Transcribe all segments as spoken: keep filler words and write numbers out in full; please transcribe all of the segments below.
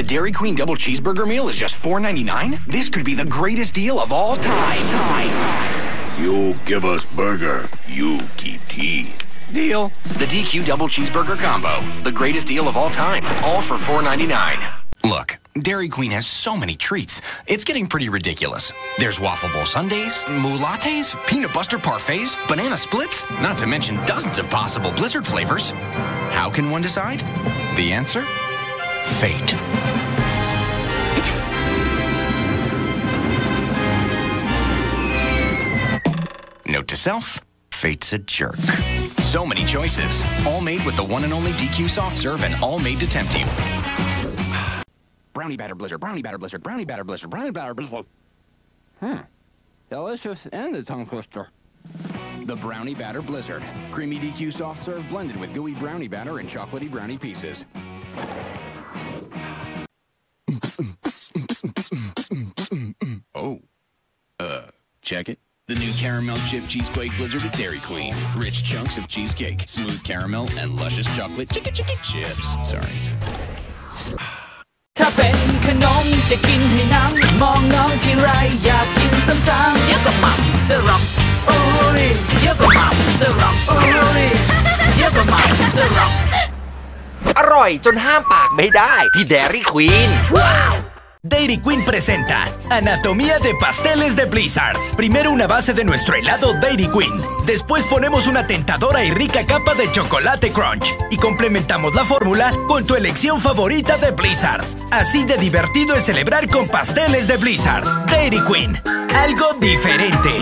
The Dairy Queen double cheeseburger meal is just four ninety-nine? This could be the greatest deal of all time. time. You give us burger, you keep teeth. Deal. The D Q double cheeseburger combo. The greatest deal of all time. All for four ninety-nine. Look, Dairy Queen has so many treats. It's getting pretty ridiculous. There's Waffle Bowl Sundaes, Moolattés, Peanut Buster Parfaits, Banana Splits, not to mention dozens of possible Blizzard flavors. How can one decide? The answer? Fate. Note to self, fate's a jerk. So many choices, all made with the one and only D Q soft serve and all made to tempt you. Brownie batter blizzard, brownie batter blizzard, brownie batter blizzard, brownie batter blizzard. Hmm. Delicious and a tongue twister. The brownie batter blizzard. Creamy D Q soft serve blended with gooey brownie batter and chocolatey brownie pieces. Oh. Uh, check it. The new Caramel Chip Cheesecake Blizzard at Dairy Queen. Rich chunks of cheesecake, smooth caramel, and luscious chocolate Chicky Chicky Chips. Sorry. ถ้าเป็นขนมจะกินให้น้ำมองน้องทีไรอยากกินซ้ำๆเยอะกว่าหม่ำสลับโอริเยอะกว่าหม่ำสลับโอริเยอะกว่าหม่ำสลับอร่อยจนห้ามปากไม่ได้ที่ Dairy Queen. ¡Wow! Dairy Queen presenta Anatomía de Pasteles de Blizzard. Primero una base de nuestro helado Dairy Queen. Después ponemos una tentadora y rica capa de chocolate crunch. Y complementamos la fórmula con tu elección favorita de Blizzard. Así de divertido es celebrar con pasteles de Blizzard. Dairy Queen, algo diferente.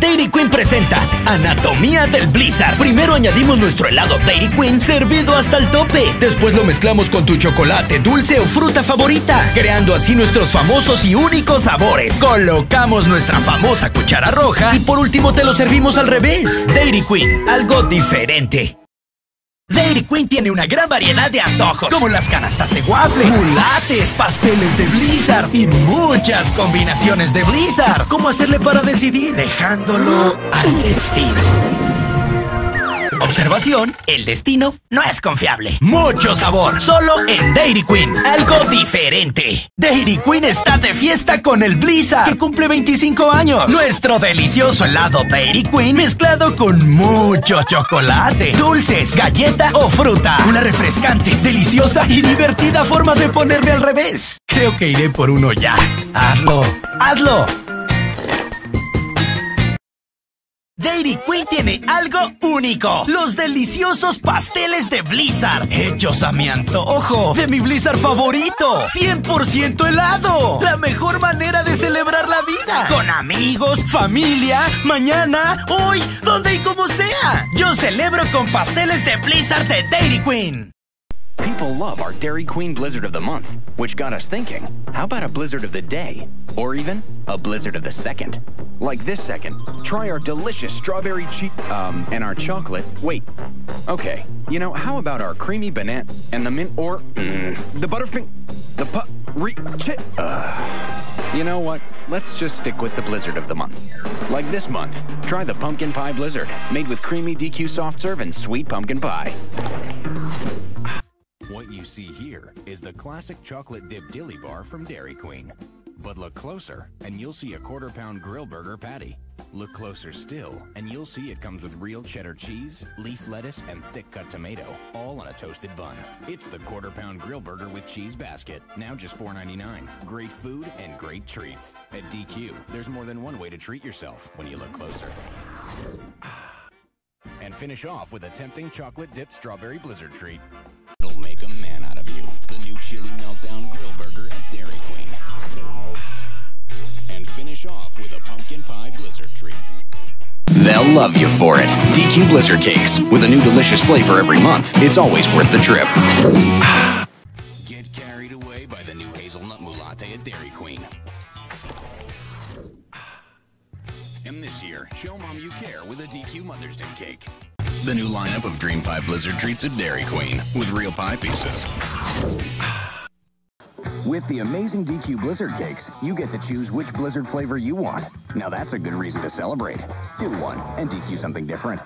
Dairy Queen presenta Anatomía del Blizzard. Primero añadimos nuestro helado Dairy Queen servido hasta el tope. Después lo mezclamos con tu chocolate, dulce o fruta favorita, creando así nuestros famosos y únicos sabores. Colocamos nuestra famosa cuchara roja y por último te lo servimos al revés. Dairy Queen, algo diferente. Dairy Queen tiene una gran variedad de antojos, como las canastas de waffle, mulates, pasteles de Blizzard y muchas combinaciones de Blizzard. ¿Cómo hacerle para decidir? Dejándolo al destino. Observación, el destino no es confiable. Mucho sabor, solo en Dairy Queen. Algo diferente. Dairy Queen está de fiesta con el Blizzard, que cumple veinticinco años. Nuestro delicioso helado Dairy Queen mezclado con mucho chocolate, dulces, galleta o fruta. Una refrescante, deliciosa y divertida forma de ponerme al revés. Creo que iré por uno ya. Hazlo, hazlo. Dairy Queen tiene algo único. Los deliciosos pasteles de Blizzard. Hechos a mi antojo. De mi Blizzard favorito. cien por ciento helado. La mejor manera de celebrar la vida. Con amigos, familia, mañana, hoy, donde y como sea. Yo celebro con pasteles de Blizzard de Dairy Queen. People love our Dairy Queen Blizzard of the Month, which got us thinking, how about a Blizzard of the Day? Or even, a Blizzard of the Second. Like this second, try our delicious strawberry cheese, um, and our chocolate, wait, okay, you know, how about our creamy banana, and the mint, or, mm, the butterfing, the pu- re- chit, uh, you know what, let's just stick with the Blizzard of the Month. Like this month, try the Pumpkin Pie Blizzard, made with creamy D Q soft serve and sweet pumpkin pie. What you see here is the classic chocolate dip Dilly Bar from Dairy Queen. But look closer, and you'll see a quarter pound grill burger patty. Look closer still, and you'll see it comes with real cheddar cheese, leaf lettuce, and thick cut tomato, all on a toasted bun. It's the quarter pound grill burger with cheese basket, now just four ninety-nine. Great food and great treats. At D Q, there's more than one way to treat yourself when you look closer. And finish off with a tempting chocolate dip strawberry blizzard treat. It'll make a man out of you. The new chili meltdown grill burger at Dairy Queen. And finish off with a pumpkin pie blizzard treat. They'll love you for it. D Q Blizzard Cakes. With a new delicious flavor every month, it's always worth the trip. Get carried away by the new hazelnut mulatte at Dairy Queen. And this year, show Mom you care with a D Q Mother's Day cake. The new lineup of Dream Pie Blizzard treats at Dairy Queen with real pie pieces. With the amazing D Q Blizzard cakes, you get to choose which Blizzard flavor you want. Now that's a good reason to celebrate. Do one and D Q something different.